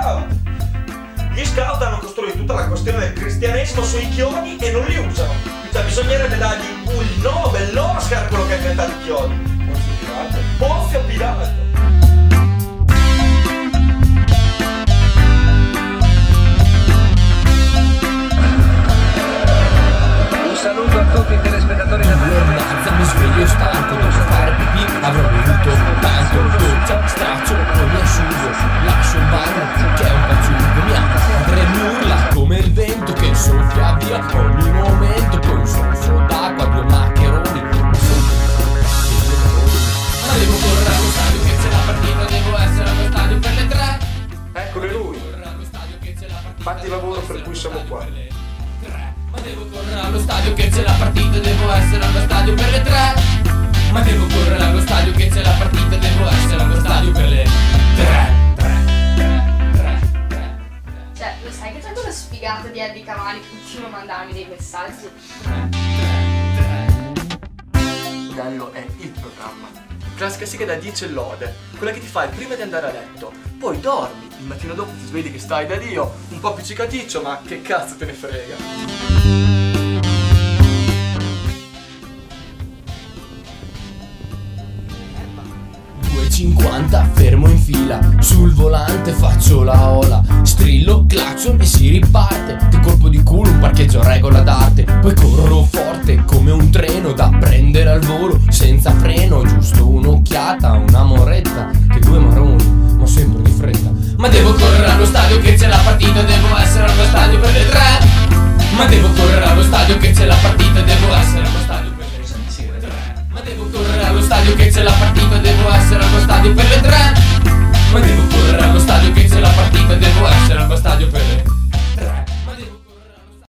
scout. Gli scout hanno costruito tutta la questione del cristianesimo sui chiodi e non li usano. Cioè bisognerebbe dargli un Nobel, l'Oscar, quello che ha inventato i chiodi. Ponzio Pilato. Un saluto a tutti i telespettatori da Mazza, mi sveglio stanco, devo fare pipì, avrò bevuto tanto, doccia, straccio, poi mi asciugo, lascio il bagno, che è un paciugo, mi ha come il vento che soffia via ogni momento, con un sorso d'acqua, due maccheroni. Ma devo correre allo stadio che c'è la partita, devo essere allo stadio per le 3. Eccolo lui, fatti il lavoro per cui siamo qua. Ma devo correre allo stadio che c'è la partita, devo essere allo stadio per le 3. Ma devo correre allo stadio che c'è la partita, devo essere allo stadio per le 3. Cioè, lo sai che c'è quello sfigato di Eddie Cavani che continua a mandarmi dei messaggi? Il bello è il programma. Classica sigla da 10 e lode, quella che ti fai prima di andare a letto, poi dormi, il mattino dopo ti svegli che stai da Dio, un po' appiccicaticcio, ma che cazzo te ne frega. Fermo in fila, sul volante faccio la ola, strillo, clacson e si riparte, che colpo di culo, un parcheggio regola d'arte, poi corro forte come un treno da prendere al volo, senza freno, giusto un'occhiata, una moretta, che due marroni, ma sempre di fretta. Ma devo correre allo stadio che c'è la partita, devo essere allo stadio per le 3. Ma devo correre allo stadio che c'è la partita, devo essere allo stadio per le 3. Ma devo correre allo stadio che c'è la partita, devo essere allo stadio per le 3. Ma devo correre